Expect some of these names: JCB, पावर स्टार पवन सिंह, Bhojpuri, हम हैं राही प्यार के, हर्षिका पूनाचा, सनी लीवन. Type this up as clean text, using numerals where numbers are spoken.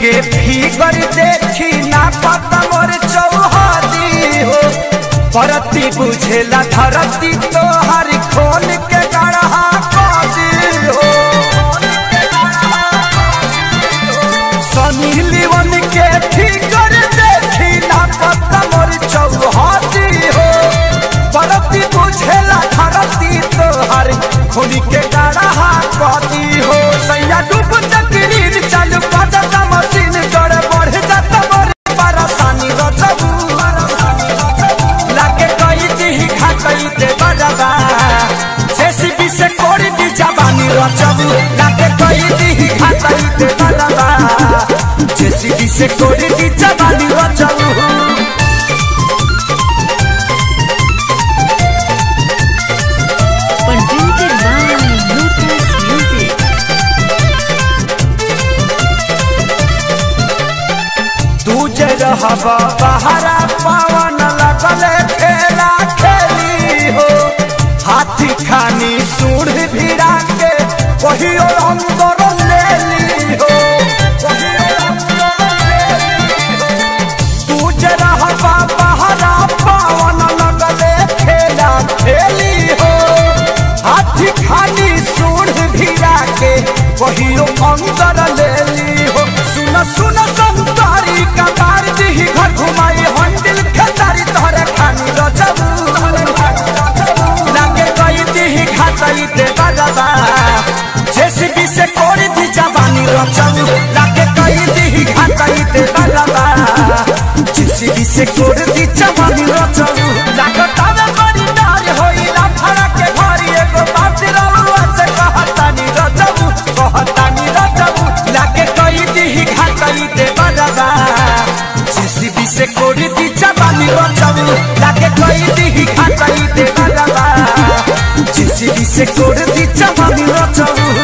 के फिगर देखी ना पता मोर चौहादी हो, परती बुझेला धरती तो हर खोल के गढ़ा कादी हो। सनी लीवन के फिगर देखी ना पता मोर चौहादी हो, परती बुझेला धरती तो हर खोल के गढ़ा कादी हो। सैया डूब चक्री चल पता मशीन गड़ बढ़ जाता बड़ी परेशानी रचबू लाके कई दीही खा कई दे बजाबा जेसीबी से कोड़ दी जबानी रचबू लाके कई दीही खा कई दे बजाबा जेसीबी से कोड़ दी जबानी रचबू। हवा बहरा पवन लगले खेला खेली हो, हाथी खानी सूढ़ भिड़ा के वही अंदर ले ली हो। तू जरा हवा बहरा पवन लगले खेला खेली हो, हाथी खानी सूढ़ भिड़ा के वही अंदर ले ली हो। सुन सुन संतारी का घर घुमाई हंडिल खेतारी तोहरे खानी रचबू लाके कई दीही खातई दे बजाबा जेसीबी से कोड़ दी जबानी रचबू लाके कई दीही खातई दे बजाबा जेसीबी से कोड़ दी जबानी रचबू। लाके तावे बड़ी डार होई लाफड़ा के भरी एगो बात रहू से कहतानी रचबू लाके कई दीही खातई दे बजाबा जेसीबी से कोड़ दी जबानी रचबू लाके कई दीही खातई दे बजाबा जेसीबी से कोड़ दी जबानी रचबू।